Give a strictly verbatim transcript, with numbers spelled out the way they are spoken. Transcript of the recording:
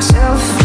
myself.